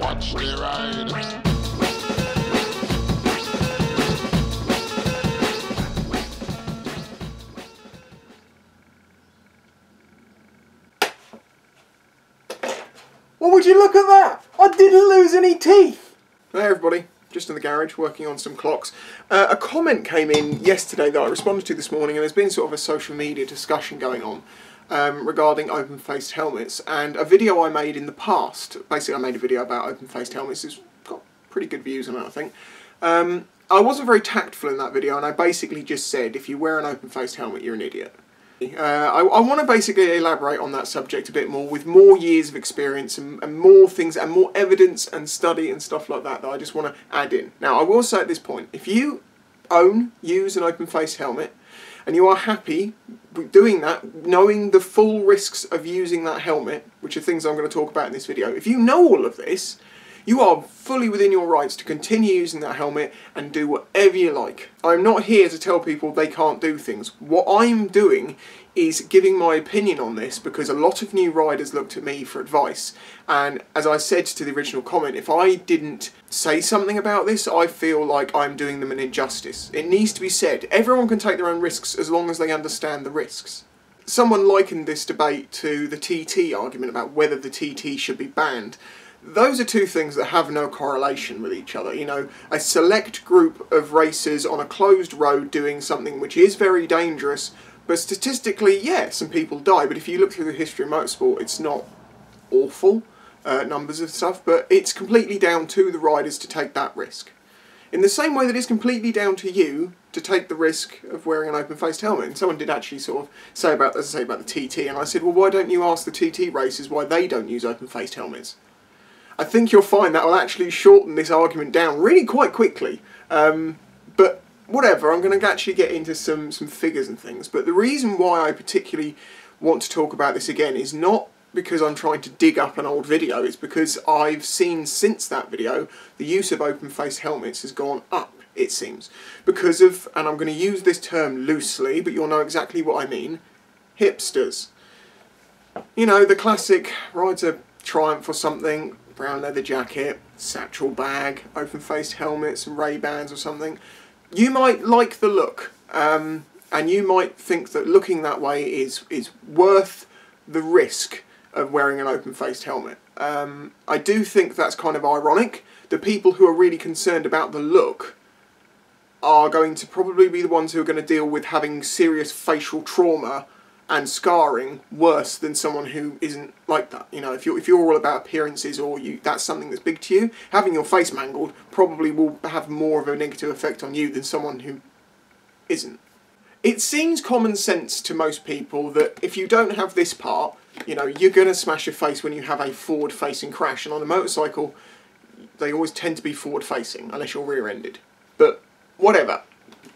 Watch me ride. Well, would you look at that? I didn't lose any teeth! Hey everybody, just in the garage working on some clocks. A comment came in yesterday that I responded to this morning, and there's been sort of a social media discussion going on regarding open-faced helmets, and a video I made in the past, basically I made a video about open-faced helmets, it's got pretty good views on it I think. I wasn't very tactful in that video, and I basically just said if you wear an open-faced helmet you're an idiot. I want to basically elaborate on that subject a bit more with more years of experience and more things and more evidence and study and stuff like that that I just want to add in. Now I will say at this point, if you own, use an open face helmet and you are happy with doing that, knowing the full risks of using that helmet, which are things I'm going to talk about in this video, if you know all of this, you are fully within your rights to continue using that helmet and do whatever you like. I'm not here to tell people they can't do things. What I'm doing is giving my opinion on this because a lot of new riders looked at me for advice. And as I said to the original comment, if I didn't say something about this, I feel like I'm doing them an injustice. It needs to be said. Everyone can take their own risks as long as they understand the risks. Someone likened this debate to the TT argument about whether the TT should be banned. Those are two things that have no correlation with each other. You know, a select group of racers on a closed road doing something which is very dangerous, but statistically, yeah, some people die, but if you look through the history of motorsport, it's not awful numbers of stuff, but it's completely down to the riders to take that risk. In the same way that it's completely down to you to take the risk of wearing an open-faced helmet. And someone did actually sort of say about, as I say, about the TT, and I said, well, why don't you ask the TT racers why they don't use open-faced helmets? I think you'll find that will actually shorten this argument down really quite quickly. But whatever, I'm going to actually get into some figures and things. But the reason why I particularly want to talk about this again is not because I'm trying to dig up an old video. It's because I've seen since that video the use of open-faced helmets has gone up, it seems. Because of, and I'm going to use this term loosely, but you'll know exactly what I mean, hipsters. You know, the classic rides a Triumph or something, brown leather jacket, satchel bag, open-faced helmets and Ray-Bans or something. You might like the look, and you might think that looking that way is worth the risk of wearing an open-faced helmet. I do think that's kind of ironic. The people who are really concerned about the look are going to probably be the ones who are going to deal with having serious facial trauma and scarring worse than someone who isn't like that. You know, if you're all about appearances or you, that's something that's big to you, having your face mangled probably will have more of a negative effect on you than someone who isn't. It seems common sense to most people that if you don't have this part, you know, you're going to smash your face when you have a forward-facing crash, and on a motorcycle, they always tend to be forward-facing, unless you're rear-ended. But whatever.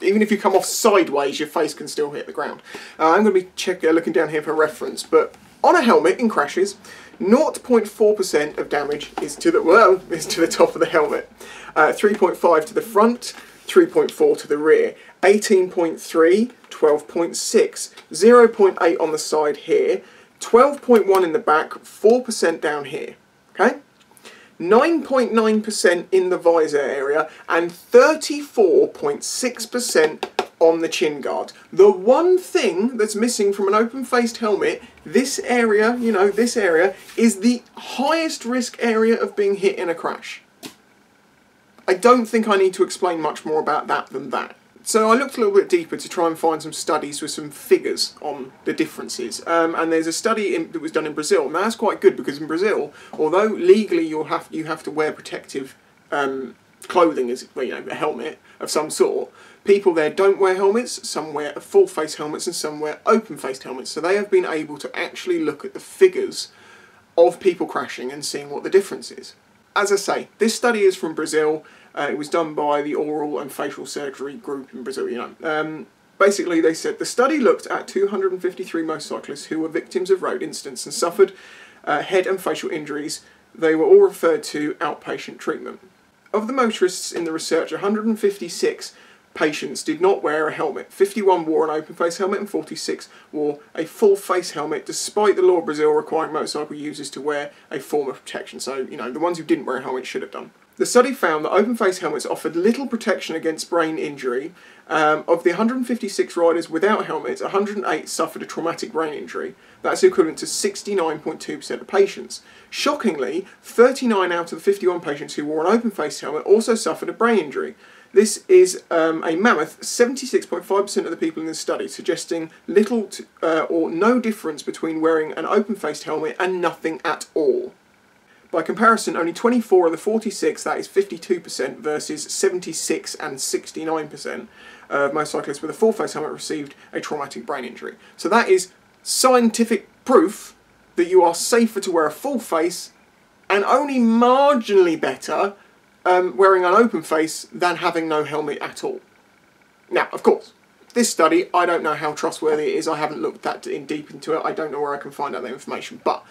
Even if you come off sideways, your face can still hit the ground. I'm going to be looking down here for reference, but on a helmet in crashes, 0.4% of damage is to the top of the helmet, 3.5 to the front, 3.4 to the rear, 18.3, 12.6, 0.8 on the side here, 12.1 in the back, 4% down here. Okay. 9.9% in the visor area and 34.6% on the chin guard. The one thing that's missing from an open-faced helmet, this area, you know, this area, is the highest risk area of being hit in a crash. I don't think I need to explain much more about that than that. So I looked a little bit deeper to try and find some studies with some figures on the differences. And there's a study that was done in Brazil. Now that's quite good because in Brazil, although legally you have to wear protective clothing, as you know, a helmet of some sort, people there don't wear helmets, some wear full-face helmets and some wear open-faced helmets. So they have been able to actually look at the figures of people crashing and seeing what the difference is. As I say, this study is from Brazil. It was done by the Oral and Facial Surgery Group in Brazil, you know. Basically, they said the study looked at 253 motorcyclists who were victims of road incidents and suffered head and facial injuries. They were all referred to outpatient treatment. Of the motorists in the research, 156 patients did not wear a helmet. 51 wore an open face helmet and 46 wore a full face helmet, despite the law of Brazil requiring motorcycle users to wear a form of protection. So, you know, the ones who didn't wear a helmet should have done. The study found that open face helmets offered little protection against brain injury. Of the 156 riders without helmets, 108 suffered a traumatic brain injury. That's equivalent to 69.2% of patients. Shockingly, 39 out of the 51 patients who wore an open face helmet also suffered a brain injury. This is a mammoth 76.5% of the people in this study, suggesting little or no difference between wearing an open-faced helmet and nothing at all. By comparison, only 24 of the 46, that is 52%, versus 76 and 69% of most cyclists with a full-face helmet received a traumatic brain injury. So that is scientific proof that you are safer to wear a full face and only marginally better wearing an open face than having no helmet at all. Now, of course, this study, I don't know how trustworthy it is. I haven't looked that deep into it. I don't know where I can find out that information, but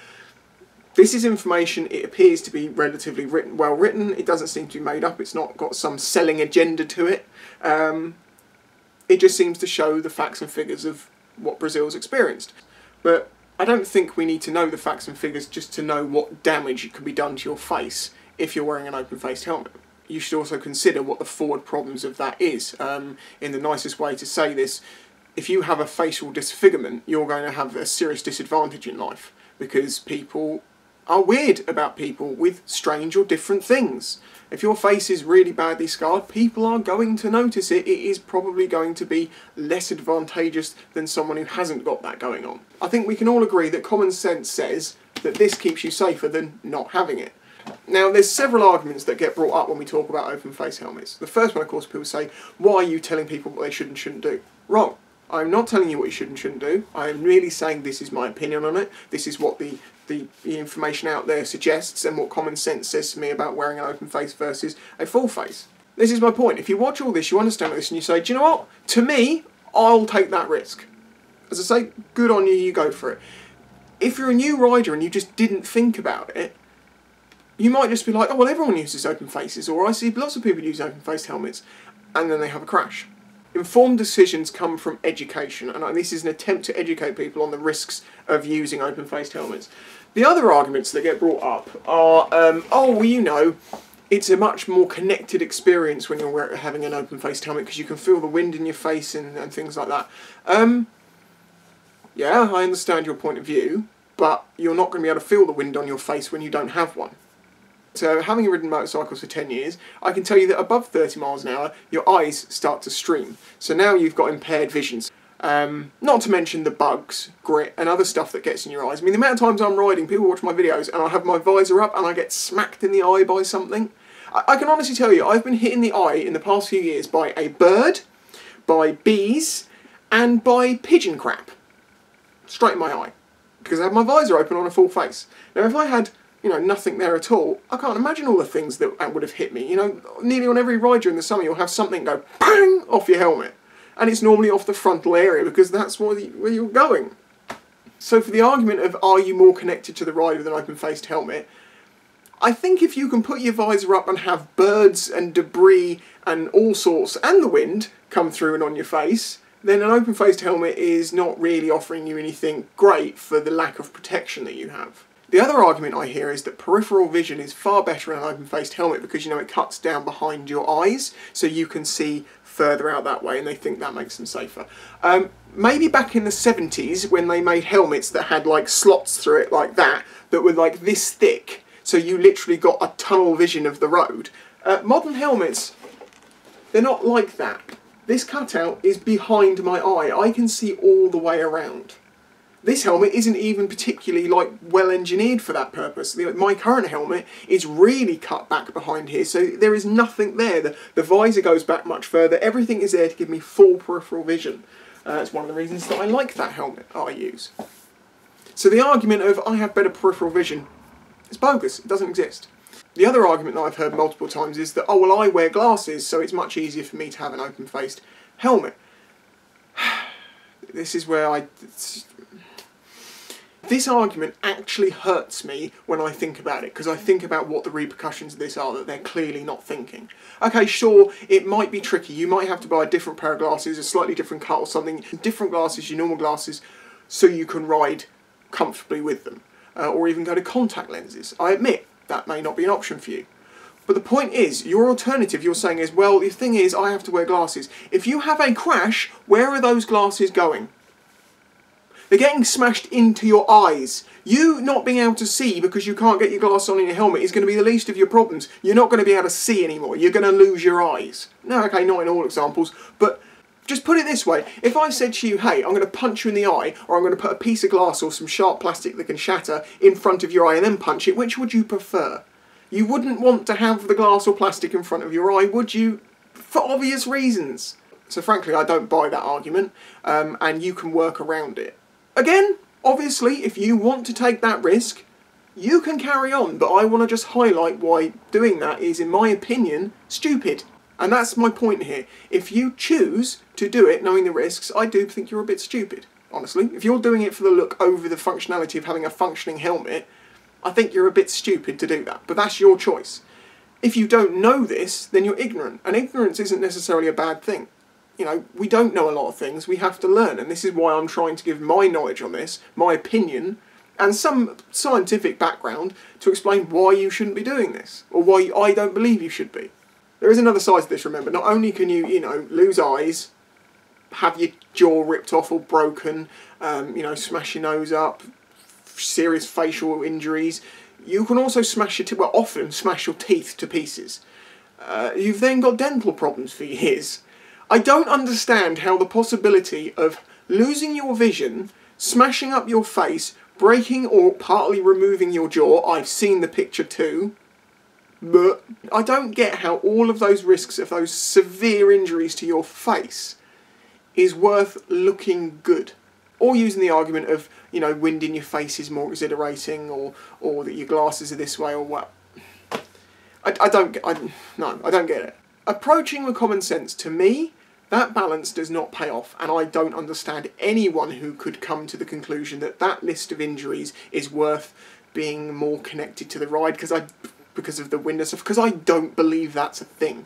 this is information. It appears to be relatively well written. It doesn't seem to be made up. It's not got some selling agenda to it. It just seems to show the facts and figures of what Brazil's experienced. But I don't think we need to know the facts and figures just to know what damage can be done to your face if you're wearing an open-faced helmet. You should also consider what the forward problems of that is. In the nicest way to say this, if you have a facial disfigurement, you're going to have a serious disadvantage in life, because people are weird about people with strange or different things. If your face is really badly scarred, people are going to notice it. It is probably going to be less advantageous than someone who hasn't got that going on. I think we can all agree that common sense says that this keeps you safer than not having it. Now, there's several arguments that get brought up when we talk about open-face helmets. The first one, of course, people say, why are you telling people what they should and shouldn't do? Wrong. I'm not telling you what you should and shouldn't do. I'm really saying this is my opinion on it. This is what the information out there suggests and what common sense says to me about wearing an open face versus a full face. This is my point. If you watch all this, you understand this, and you say, do you know what? To me, I'll take that risk. As I say, good on you, you go for it. If you're a new rider and you just didn't think about it, you might just be like, oh, well, everyone uses open faces, or I see lots of people use open-faced helmets, and then they have a crash. Informed decisions come from education, and this is an attempt to educate people on the risks of using open-faced helmets. The other arguments that get brought up are, oh, well, you know, it's a much more connected experience when you're having an open-faced helmet, because you can feel the wind in your face and things like that. Yeah, I understand your point of view, but you're not going to be able to feel the wind on your face when you don't have one. So, having ridden motorcycles for 10 years, I can tell you that above 30 miles an hour, your eyes start to stream. So now you've got impaired visions. Not to mention the bugs, grit, and other stuff that gets in your eyes. I mean, the amount of times I'm riding, people watch my videos, and I have my visor up, and I get smacked in the eye by something. I can honestly tell you, I've been hit in the eye in the past few years by a bird, by bees, and by pigeon crap. Straight in my eye. Because I have my visor open on a full face. Now, if I had, you know, nothing there at all, I can't imagine all the things that would have hit me. You know, nearly on every ride during the summer, you'll have something go bang off your helmet. And it's normally off the frontal area, because that's where you're going. So for the argument of, are you more connected to the ride with an open-faced helmet, I think if you can put your visor up and have birds and debris and all sorts, and the wind come through and on your face, then an open-faced helmet is not really offering you anything great for the lack of protection that you have. The other argument I hear is that peripheral vision is far better in an open-faced helmet because, you know, it cuts down behind your eyes so you can see further out that way, and they think that makes them safer. Maybe back in the 70s when they made helmets that had like slots through it like that were like this thick, so you literally got a tunnel vision of the road. Modern helmets, they're not like that. This cutout is behind my eye. I can see all the way around. This helmet isn't even particularly, like, well-engineered for that purpose. My current helmet is really cut back behind here, so there is nothing there. The visor goes back much further. Everything is there to give me full peripheral vision. That's one of the reasons that I like that helmet I use. So the argument of, I have better peripheral vision, is bogus. It doesn't exist. The other argument that I've heard multiple times is that, oh, well, I wear glasses, so it's much easier for me to have an open-faced helmet. This is where I... This argument actually hurts me when I think about it, because I think about what the repercussions of this are that they're clearly not thinking. Okay, sure, it might be tricky. You might have to buy a different pair of glasses, a slightly different cut or something, different glasses, your normal glasses, so you can ride comfortably with them, or even go to contact lenses. I admit, that may not be an option for you. But the point is, your alternative you're saying is, well, the thing is, I have to wear glasses. If you have a crash, where are those glasses going? They're getting smashed into your eyes. You not being able to see because you can't get your glass on in your helmet is going to be the least of your problems. You're not going to be able to see anymore. You're going to lose your eyes. No, okay, not in all examples, but just put it this way. If I said to you, hey, I'm going to punch you in the eye, or I'm going to put a piece of glass or some sharp plastic that can shatter in front of your eye and then punch it, which would you prefer? You wouldn't want to have the glass or plastic in front of your eye, would you? For obvious reasons. So frankly, I don't buy that argument, and you can work around it. Again, obviously, if you want to take that risk, you can carry on, but I want to just highlight why doing that is, in my opinion, stupid. And that's my point here. If you choose to do it knowing the risks, I do think you're a bit stupid, honestly. If you're doing it for the look over the functionality of having a functioning helmet, I think you're a bit stupid to do that, but that's your choice. If you don't know this, then you're ignorant, and ignorance isn't necessarily a bad thing. You know, we don't know a lot of things, we have to learn, and this is why I'm trying to give my knowledge on this, my opinion, and some scientific background to explain why you shouldn't be doing this, or why I don't believe you should be. There is another side to this, remember. Not only can you, lose eyes, have your jaw ripped off or broken, smash your nose up, serious facial injuries, you can also smash your teeth, well, often smash your teeth to pieces. You've then got dental problems for years. I don't understand how the possibility of losing your vision, smashing up your face, breaking or partly removing your jaw, I've seen the picture too, but I don't get how all of those risks of those severe injuries to your face is worth looking good. Or using the argument of, wind in your face is more exhilarating, or that your glasses are this way, or what. I don't get it. Approaching with common sense, to me, that balance does not pay off, and I don't understand anyone who could come to the conclusion that that list of injuries is worth being more connected to the ride because of the wind and stuff, because I don't believe that's a thing.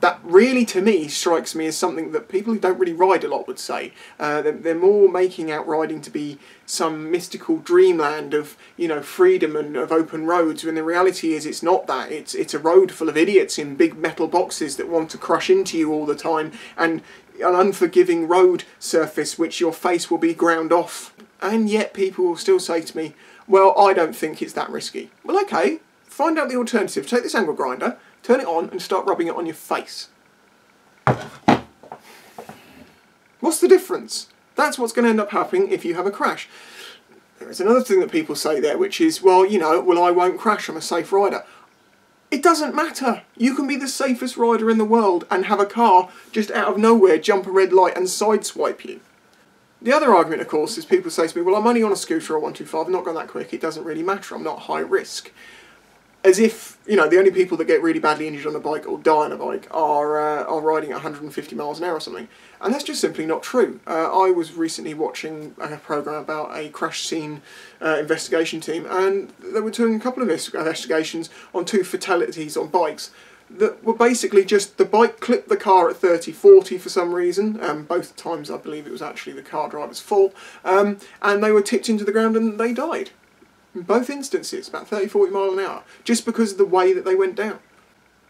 That really, to me, strikes me as something that people who don't really ride a lot would say. They're more making out riding to be some mystical dreamland of, freedom and of open roads, when the reality is it's not that. It's a road full of idiots in big metal boxes that want to crush into you all the time, and an unforgiving road surface which your face will be ground off. And yet people will still say to me, well, I don't think it's that risky. Well, okay, find out the alternative. Take this angle grinder, turn it on and start rubbing it on your face. What's the difference? That's what's going to end up happening if you have a crash. There is another thing that people say there, which is, well, I won't crash, I'm a safe rider. It doesn't matter. You can be the safest rider in the world and have a car just out of nowhere jump a red light and sideswipe you. The other argument, of course, is people say to me, well, I'm only on a scooter or 125, I'm not going that quick, it doesn't really matter, I'm not high risk. As if, the only people that get really badly injured on a bike or die on a bike are riding at 150 miles an hour or something. And that's just simply not true. I was recently watching a programme about a crash scene investigation team, and they were doing a couple of investigations on two fatalities on bikes that were basically just the bike clipped the car at 30-40 for some reason, both times I believe it was actually the car driver's fault, and they were tipped into the ground and they died. In both instances, about 30-40 miles an hour, just because of the way that they went down.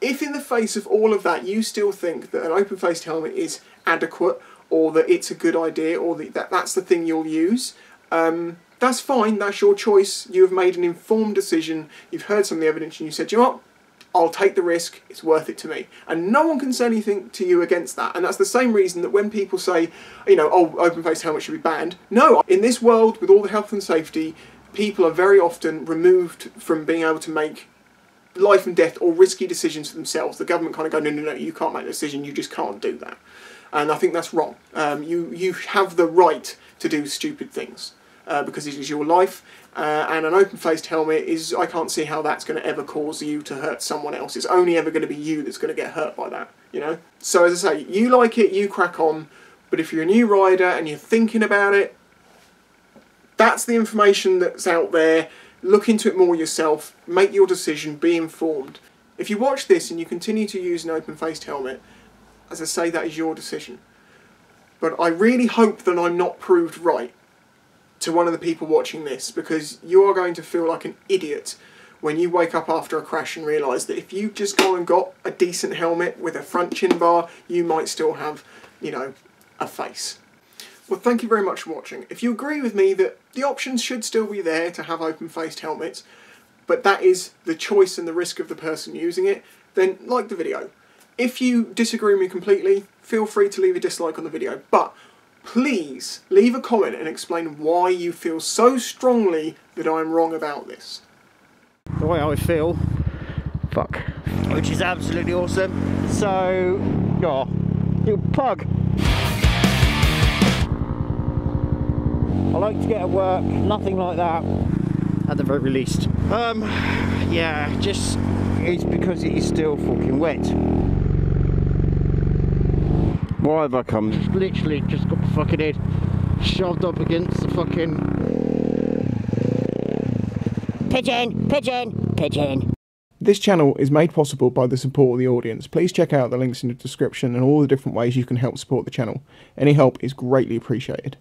If in the face of all of that you still think that an open-faced helmet is adequate, or that it's a good idea, or that that's the thing you'll use, that's fine, that's your choice, you have made an informed decision, you've heard some of the evidence and you said, you know what, I'll take the risk, it's worth it to me. And no one can say anything to you against that, and that's the same reason that when people say, oh, open-faced helmets should be banned, no, in this world, with all the health and safety, people are very often removed from being able to make life and death or risky decisions for themselves. The government kind of go, no, no, no, you can't make a decision, you just can't do that. And I think that's wrong. You have the right to do stupid things because it is your life, and an open-faced helmet is, I can't see how that's going to ever cause you to hurt someone else. It's only ever going to be you that's going to get hurt by that, So as I say, you like it, you crack on, but if you're a new rider and you're thinking about it, That's the information that's out there. Look into it more yourself, make your decision, be informed. If you watch this and you continue to use an open-faced helmet, as I say, that is your decision. But I really hope that I'm not proved right to one of the people watching this, because you are going to feel like an idiot when you wake up after a crash and realise that if you just go and got a decent helmet with a front chin bar, you might still have, you know, a face. Well, thank you very much for watching. If you agree with me that the options should still be there to have open-faced helmets, but that is the choice and the risk of the person using it, then like the video. If you disagree with me completely, feel free to leave a dislike on the video, but please leave a comment and explain why you feel so strongly that I'm wrong about this. The way I feel, fuck. Which is absolutely awesome. So, oh, you pug. I like to get at work, nothing like that, at the very least. Yeah, just, it's because it is still fucking wet. Why have I come? Just literally just got my fucking head shoved up against the fucking... Pigeon! Pigeon! Pigeon! This channel is made possible by the support of the audience. Please check out the links in the description and all the different ways you can help support the channel. Any help is greatly appreciated.